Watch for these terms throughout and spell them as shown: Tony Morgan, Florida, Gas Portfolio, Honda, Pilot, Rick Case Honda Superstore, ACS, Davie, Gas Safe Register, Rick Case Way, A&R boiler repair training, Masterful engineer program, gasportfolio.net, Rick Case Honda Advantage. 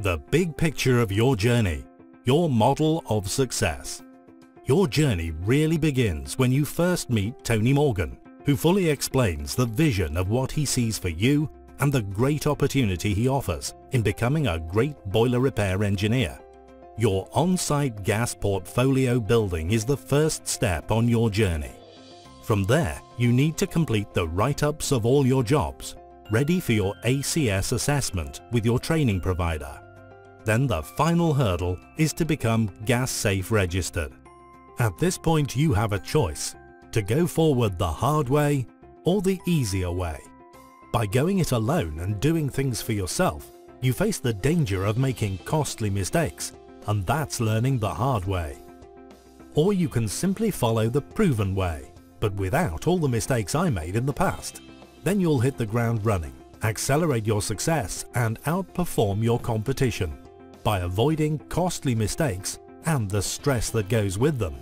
The big picture of your journey, your model of success. Your journey really begins when you first meet Tony Morgan, who fully explains the vision of what he sees for you and the great opportunity he offers in becoming a great boiler repair engineer. Your on-site gas portfolio building is the first step on your journey. From there, you need to complete the write-ups of all your jobs, ready for your ACS assessment with your training provider. Then the final hurdle is to become Gas Safe registered. At this point, you have a choice to go forward the hard way or the easier way. By going it alone and doing things for yourself, you face the danger of making costly mistakes, and that's learning the hard way. Or you can simply follow the proven way, but without all the mistakes I made in the past. Then you'll hit the ground running, accelerate your success, and outperform your competition by avoiding costly mistakes and the stress that goes with them.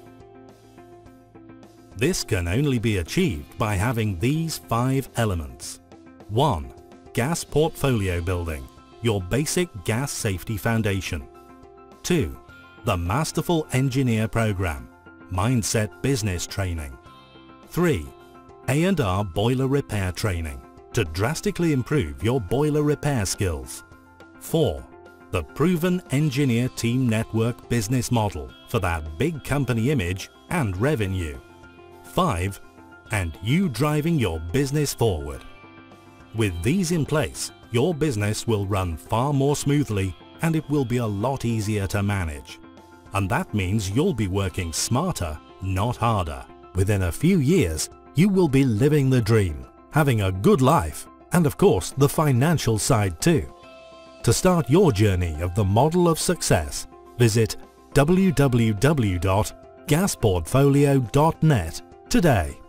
This can only be achieved by having these 5 elements. 1. Gas portfolio building, your basic gas safety foundation. 2. The Masterful Engineer Program, mindset business training. 3. A&R boiler repair training, to drastically improve your boiler repair skills. 4. The proven engineer team network business model for that big company image and revenue. 5. And you driving your business forward. With these in place, your business will run far more smoothly and it will be a lot easier to manage. And that means you'll be working smarter, not harder. Within a few years, you will be living the dream, having a good life, and of course, the financial side too. To start your journey of the model of success, visit www.gasportfolio.net today.